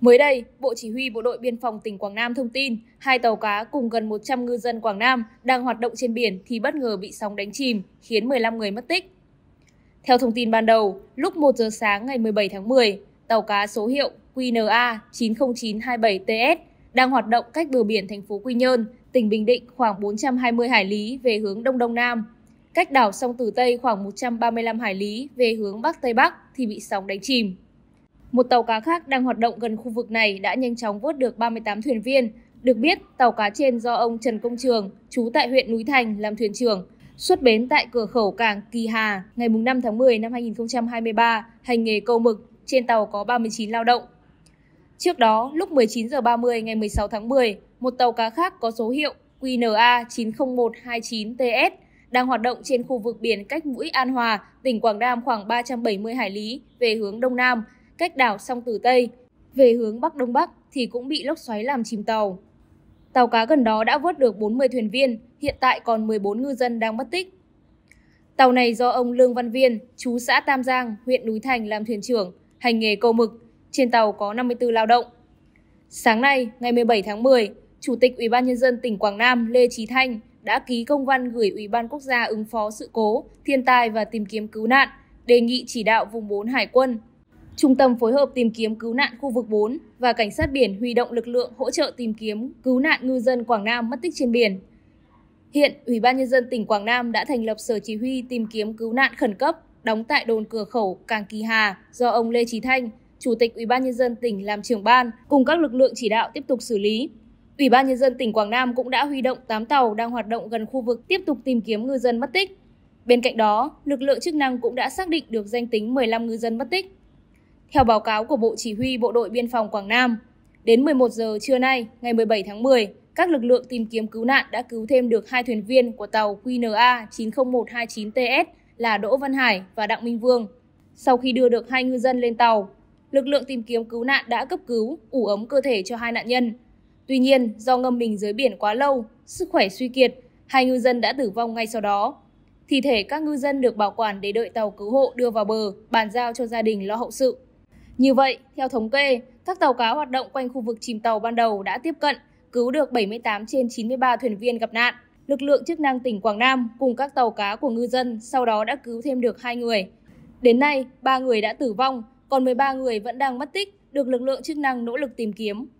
Mới đây, Bộ Chỉ huy Bộ đội Biên phòng tỉnh Quảng Nam thông tin, hai tàu cá cùng gần 100 ngư dân Quảng Nam đang hoạt động trên biển thì bất ngờ bị sóng đánh chìm, khiến 15 người mất tích. Theo thông tin ban đầu, lúc 1 giờ sáng ngày 17 tháng 10, tàu cá số hiệu QNA90927TS đang hoạt động cách bờ biển thành phố Quy Nhơn, tỉnh Bình Định khoảng 420 hải lý về hướng Đông Đông Nam, cách đảo Song Tử Tây khoảng 135 hải lý về hướng Bắc Tây Bắc thì bị sóng đánh chìm. Một tàu cá khác đang hoạt động gần khu vực này đã nhanh chóng vớt được 38 thuyền viên. Được biết, tàu cá trên do ông Trần Công Trường, trú tại huyện Núi Thành làm thuyền trưởng, xuất bến tại cửa khẩu cảng Kỳ Hà ngày 5 tháng 10 năm 2023, hành nghề câu mực, trên tàu có 39 lao động. Trước đó, lúc 19h30 ngày 16 tháng 10, một tàu cá khác có số hiệu QNA90129TS đang hoạt động trên khu vực biển cách mũi An Hòa, tỉnh Quảng Nam khoảng 370 hải lý về hướng Đông Nam, cách đảo Song Tử Tây về hướng Bắc Đông Bắc thì cũng bị lốc xoáy làm chìm tàu. Tàu cá gần đó đã vớt được 40 thuyền viên, hiện tại còn 14 ngư dân đang mất tích. Tàu này do ông Lương Văn Viên, trú xã Tam Giang, huyện Núi Thành làm thuyền trưởng, hành nghề câu mực, trên tàu có 54 lao động. Sáng nay, ngày 17 tháng 10, Chủ tịch Ủy ban nhân dân tỉnh Quảng Nam Lê Chí Thanh đã ký công văn gửi Ủy ban Quốc gia ứng phó sự cố, thiên tai và tìm kiếm cứu nạn, đề nghị chỉ đạo vùng 4 Hải quân, Trung tâm phối hợp tìm kiếm cứu nạn khu vực 4 và cảnh sát biển huy động lực lượng hỗ trợ tìm kiếm cứu nạn ngư dân Quảng Nam mất tích trên biển. Hiện, Ủy ban nhân dân tỉnh Quảng Nam đã thành lập Sở Chỉ huy tìm kiếm cứu nạn khẩn cấp đóng tại đồn cửa khẩu cảng Kỳ Hà do ông Lê Chí Thanh, Chủ tịch Ủy ban nhân dân tỉnh làm trưởng ban cùng các lực lượng chỉ đạo tiếp tục xử lý. Ủy ban nhân dân tỉnh Quảng Nam cũng đã huy động 8 tàu đang hoạt động gần khu vực tiếp tục tìm kiếm ngư dân mất tích. Bên cạnh đó, lực lượng chức năng cũng đã xác định được danh tính 15 ngư dân mất tích. Theo báo cáo của Bộ Chỉ huy Bộ đội Biên phòng Quảng Nam, đến 11 giờ trưa nay, ngày 17 tháng 10, các lực lượng tìm kiếm cứu nạn đã cứu thêm được 2 thuyền viên của tàu QNA90129TS là Đỗ Văn Hải và Đặng Minh Vương. Sau khi đưa được 2 ngư dân lên tàu, lực lượng tìm kiếm cứu nạn đã cấp cứu, ủ ấm cơ thể cho 2 nạn nhân. Tuy nhiên, do ngâm mình dưới biển quá lâu, sức khỏe suy kiệt, 2 ngư dân đã tử vong ngay sau đó. Thi thể các ngư dân được bảo quản để đợi tàu cứu hộ đưa vào bờ, bàn giao cho gia đình lo hậu sự. Như vậy, theo thống kê, các tàu cá hoạt động quanh khu vực chìm tàu ban đầu đã tiếp cận, cứu được 78 trên 93 thuyền viên gặp nạn. Lực lượng chức năng tỉnh Quảng Nam cùng các tàu cá của ngư dân sau đó đã cứu thêm được 2 người. Đến nay, 3 người đã tử vong, còn 13 người vẫn đang mất tích, được lực lượng chức năng nỗ lực tìm kiếm.